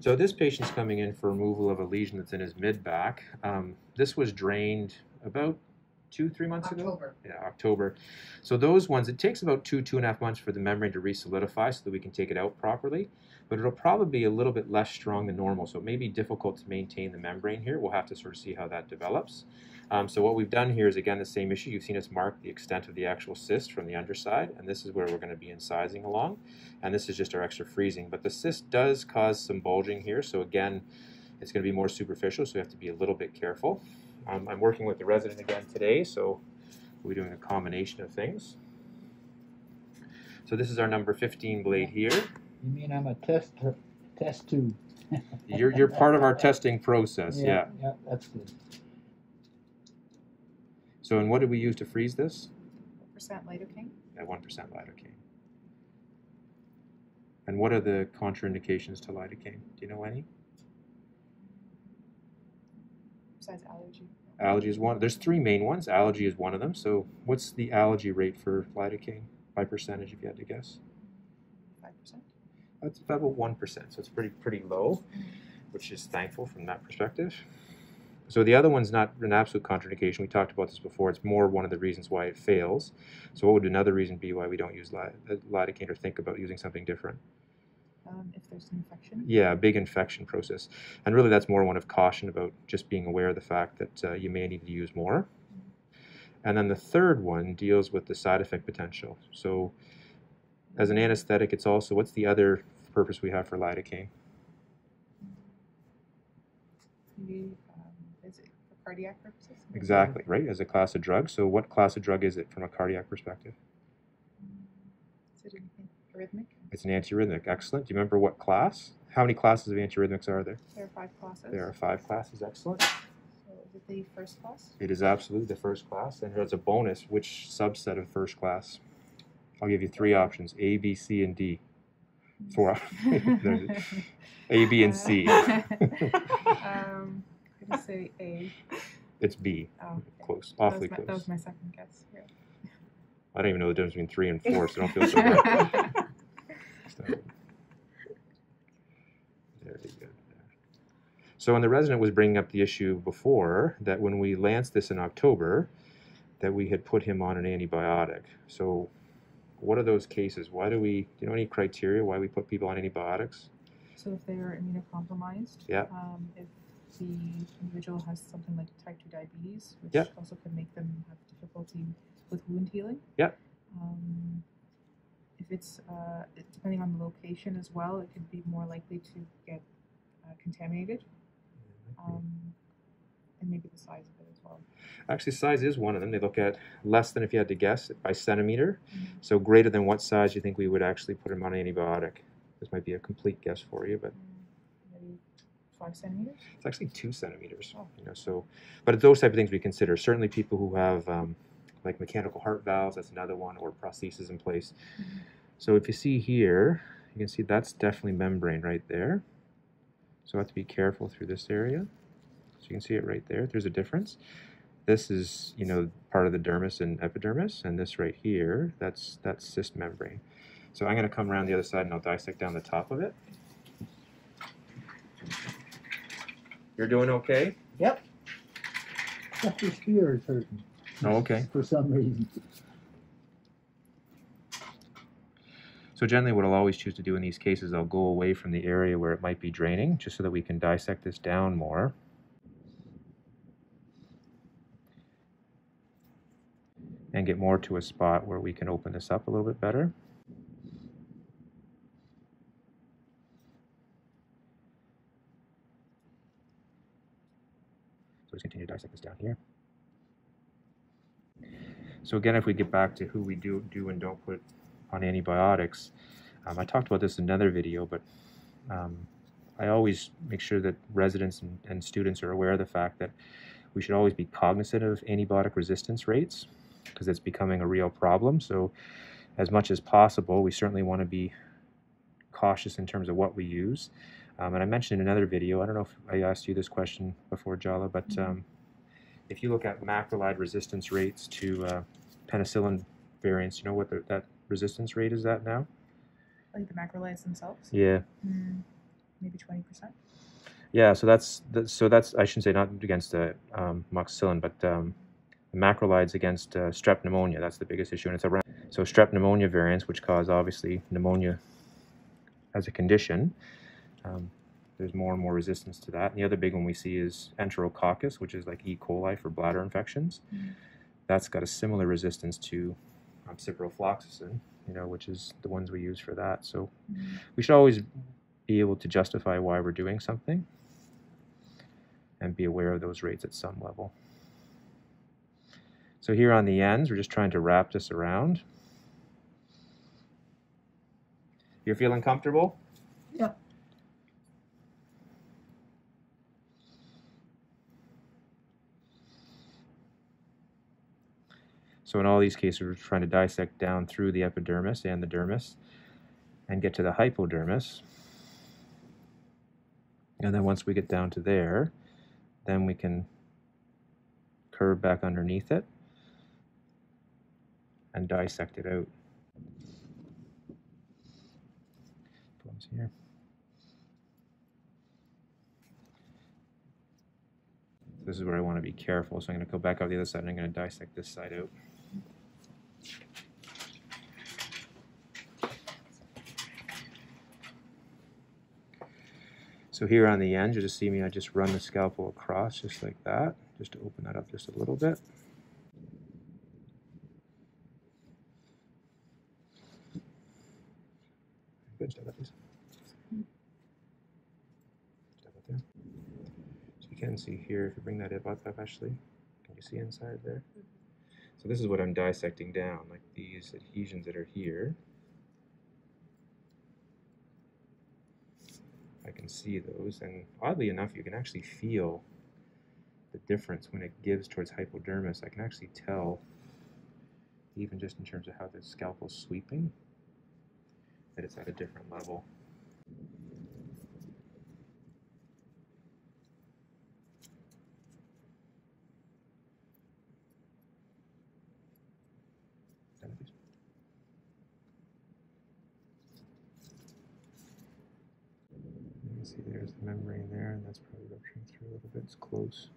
So this patient's coming in for removal of a lesion that's in his mid-back. This was drained about 2-3 months ago? Yeah, October. So those ones, it takes about 2-2.5 months for the membrane to resolidify so that we can take it out properly, but it'll probably be a little bit less strong than normal, so it may be difficult to maintain the membrane here. We'll have to sort of see how that develops. So what we've done here is, again, the same issue. You've seen us mark the extent of the actual cyst from the underside, and this is where we're going to be incising along, and this is just our extra freezing. But the cyst does cause some bulging here, so again, it's going to be more superficial, so we have to be a little bit careful. I'm working with the resident again today, so we're doing a combination of things. So this is our number 15 blade here. You mean I'm a test tube? You're part of our testing process, yeah. Yeah, that's good. So, and what did we use to freeze this? 1% lidocaine. Yeah, 1% lidocaine. And what are the contraindications to lidocaine? Do you know any? Besides allergy. Allergy is one. There's three main ones. Allergy is one of them. So what's the allergy rate for lidocaine by percentage, if you had to guess? 5%. That's about 1%. So it's pretty low, which is thankful from that perspective. So the other one's not an absolute contraindication. We talked about this before. It's more one of the reasons why it fails. So what would another reason be why we don't use lidocaine or think about using something different? If there's an infection? Yeah, a big infection process. And really that's more one of caution about just being aware of the fact that you may need to use more. And then the third one deals with the side effect potential. So as an anesthetic, it's also, what's the other purpose we have for lidocaine? Maybe is it for cardiac purposes? Exactly, right, as a class of drug. So what class of drug is it from a cardiac perspective? Is it anything arrhythmic? It's an antiarrhythmic. Excellent. Do you remember what class? How many classes of antiarrhythmics are there? There are 5 classes. There are 5 classes. Excellent. So is it the first class? It is absolutely the first class. And here's a bonus. Which subset of first class? I'll give you 3 options. A, B, C, and D. 4. A, B, and C. I'm going to say A. It's B. Oh, okay. Close. Awfully close. That was my second guess. Yeah. I don't even know the difference between 3 and 4, so don't feel so bad. So when the resident was bringing up the issue before, that when we lanced this in October, that we had put him on an antibiotic. So what are those cases? Why do we, do you know any criteria why we put people on antibiotics? So if they're immunocompromised, yeah. If the individual has something like type 2 diabetes, which yeah. also can make them have difficulty with wound healing. Yeah. If it's, depending on the location as well, it could be more likely to get contaminated. And maybe the size of it as well. Actually, size is one of them. They look at less than, if you had to guess, by centimeter. Mm-hmm. So greater than what size you think we would actually put them on an antibiotic? This might be a complete guess for you, but... Maybe 5 centimeters? It's actually 2 centimeters. Oh. You know, so, but those type of things we consider. Certainly people who have like mechanical heart valves, that's another one, or prostheses in place. Mm-hmm. So if you see here, you can see that's definitely membrane right there. So I have to be careful through this area. So you can see it right there. There's a difference. This is, you know, part of the dermis and epidermis, and this right here, that's cyst membrane. So I'm going to come around the other side and I'll dissect down the top of it. You're doing okay? Yep. That's your spear is hurting. Oh, okay. For some reason. So generally what I'll always choose to do in these cases, I'll go away from the area where it might be draining, just so that we can dissect this down more. And get more to a spot where we can open this up a little bit better. So let's continue to dissect this down here. So again, if we get back to who we do and don't put on antibiotics. I talked about this in another video, but I always make sure that residents and students are aware of the fact that we should always be cognizant of antibiotic resistance rates because it's becoming a real problem. So as much as possible, we certainly want to be cautious in terms of what we use. And I mentioned in another video, I don't know if I asked you this question before, Jala, but if you look at macrolide resistance rates to penicillin variants, you know what that resistance rate is that now? Like the macrolides themselves? Yeah. Mm. maybe 20%. Yeah, so that's I shouldn't say not against the amoxicillin, but the macrolides against strep pneumonia. That's the biggest issue, and it's around. So strep pneumonia variants, which cause obviously pneumonia as a condition. There's more and more resistance to that. And the other big one we see is enterococcus, which is like E. coli for bladder infections. Mm-hmm. That's got a similar resistance to ciprofloxacin, you know, which is the ones we use for that. So mm-hmm. we should always be able to justify why we're doing something and be aware of those rates at some level. So here on the ends, we're just trying to wrap this around. You're feeling comfortable? Yeah. So in all these cases, we're trying to dissect down through the epidermis and the dermis and get to the hypodermis. And then once we get down to there, then we can curve back underneath it and dissect it out. Here. This is where I want to be careful, so I'm going to go back up the other side and I'm going to dissect this side out. So here on the end, you just see me, I just run the scalpel across just like that, just to open that up just a little bit. Good stuff, please. So you can see here, if you bring that up actually, can you see inside there? So this is what I'm dissecting down, like these adhesions that are here. I can see those, and oddly enough, you can actually feel the difference when it gives towards hypodermis. I can actually tell, even just in terms of how the scalpel's sweeping, that it's at a different level. See, there's the membrane there, and that's probably rupturing through a little bit. It's close.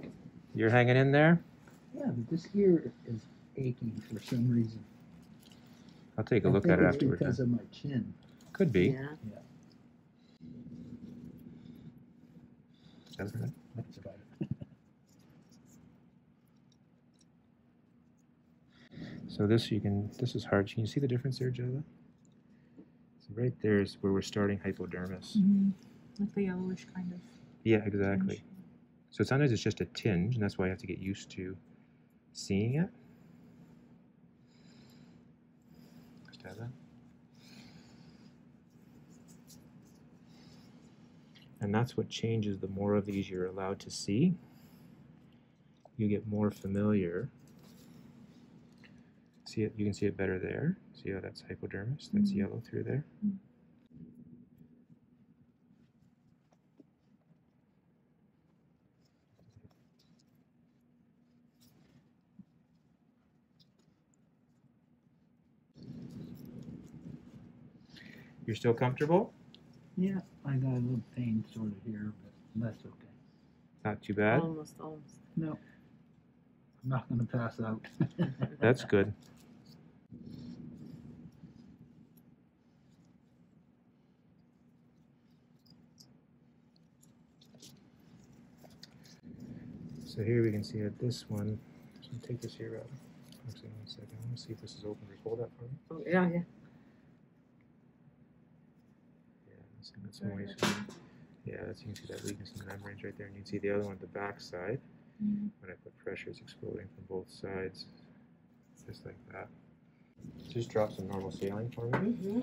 Mm-hmm. You're hanging in there? Yeah, but this ear is aching for some reason. I'll take a look at it afterwards. Because of my chin. Could be. Yeah. Yeah. That's about it. That's about it. So this you can, this is hard. Can you see the difference there, Jayla? So right there is where we're starting hypodermis. Mm-hmm. Like the yellowish kind of. Yeah, exactly. Tinge. So sometimes it's just a tinge, and that's why you have to get used to seeing it. Just have that. And that's what changes. The more of these you're allowed to see, you get more familiar. See it, you can see it better there. See how that's hypodermis? That's mm-hmm. yellow through there. Mm-hmm. You're still comfortable? Yeah, I got a little pain sort of here, but that's okay. Not too bad? Almost, almost. No. I'm not going to pass out. That's good. So here we can see that this one, so I'll take this here out. Actually, 1 second. I want to see if this is open. Can you hold that for me? Oh, yeah, yeah. Yeah, that's moist. Yeah, that's, you can see that weakness in the membranes right there. And you can see the other one at the back side. Mm-hmm. When I put pressure, it's exploding from both sides, just like that. Just drop some normal saline for me. Mm-hmm.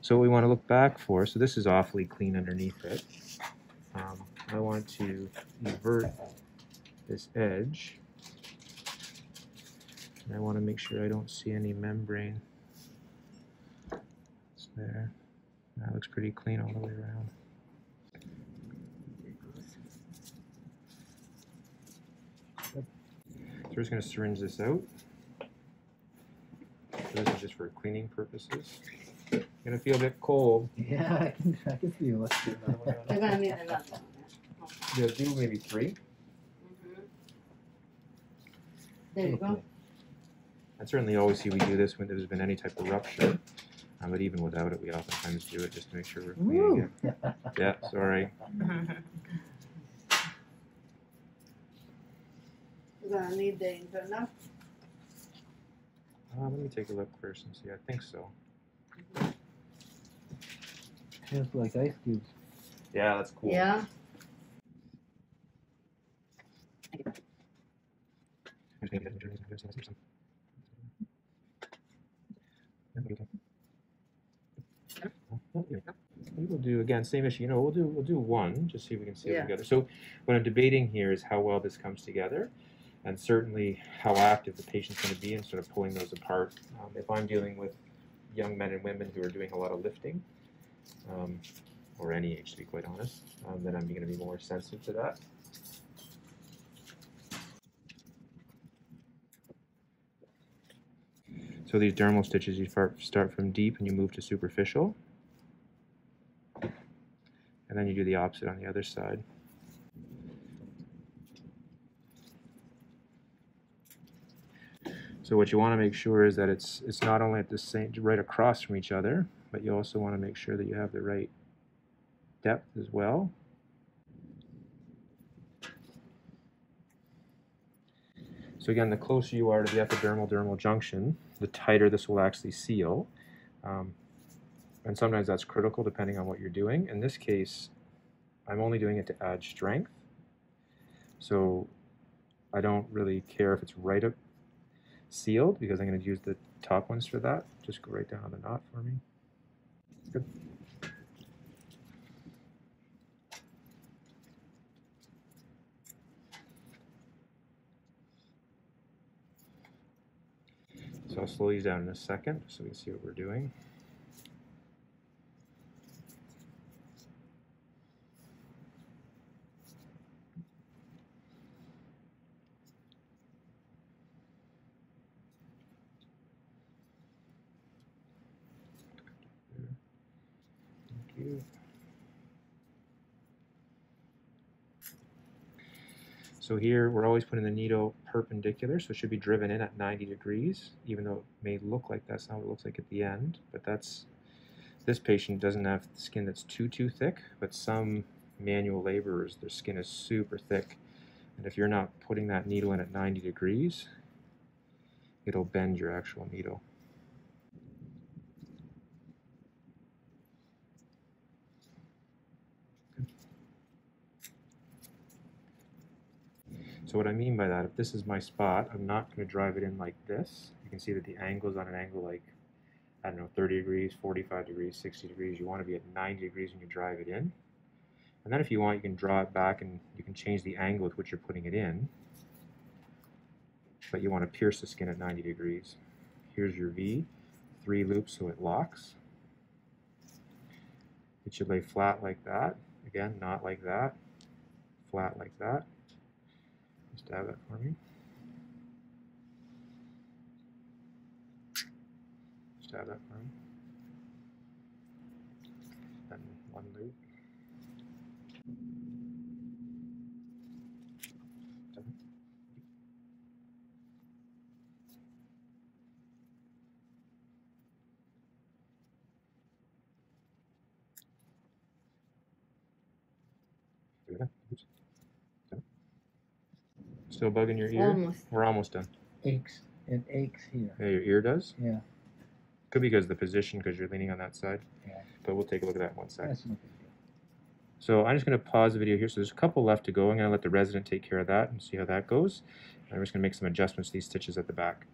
So what we want to look back for, so this is awfully clean underneath it. I want to invert this edge, and I want to make sure I don't see any membrane. It's there. That looks pretty clean all the way around. So we're just going to syringe this out. Those are just for cleaning purposes. You're going to feel a bit cold. Yeah, I can feel. Let's do another one. I'm going to need another one. Yeah, do maybe three. Mm-hmm. There you go. I certainly always see we do this when there's been any type of rupture. But even without it, we oftentimes do it just to make sure we're cleaning it. Yeah, sorry. We're going to need the internal. Let me take a look first and see. I think so. Feels like ice cubes. Yeah, that's cool. Yeah. We'll do again same issue. You know, we'll do one. Just see if we can see it together. So, what I'm debating here is how well this comes together, and certainly how active the patient's going to be in sort of pulling those apart. If I'm dealing with young men and women who are doing a lot of lifting, or any age to be quite honest, then I'm going to be more sensitive to that. So these dermal stitches, you start from deep and you move to superficial. And then you do the opposite on the other side. So what you want to make sure is that it's not only at the same right across from each other, but you also want to make sure that you have the right depth as well. So again, the closer you are to the epidermal-dermal junction, the tighter this will actually seal. And sometimes that's critical depending on what you're doing. In this case, I'm only doing it to add strength. So I don't really care if it's right up sealed because I'm going to use the top ones for that. Just go right down on the knot for me. Good. So I'll slow these down in a second so we can see what we're doing. So here we're always putting the needle perpendicular, so it should be driven in at 90 degrees, even though it may look like that's not what it looks like at the end. But that's, this patient doesn't have skin that's too thick, but some manual laborers, their skin is super thick. And if you're not putting that needle in at 90 degrees, it'll bend your actual needle. So what I mean by that, if this is my spot, I'm not going to drive it in like this. You can see that the angle is on an angle like, I don't know, 30 degrees, 45 degrees, 60 degrees. You want to be at 90 degrees when you drive it in. And then if you want, you can draw it back and you can change the angle with which you're putting it in. But you want to pierce the skin at 90 degrees. Here's your V, 3 loops so it locks. It should lay flat like that. Again, not like that, flat like that. Stab that for me. Stab that for me. And one loop. Still a bug in your ear? Almost. We're almost done. Aches. It aches here. Yeah, your ear does? Yeah. Could be because of the position, because you're leaning on that side. Yeah. But we'll take a look at that in one second. That's no big deal. So I'm just going to pause the video here. So there's a couple left to go. I'm going to let the resident take care of that and see how that goes. And I'm just going to make some adjustments to these stitches at the back.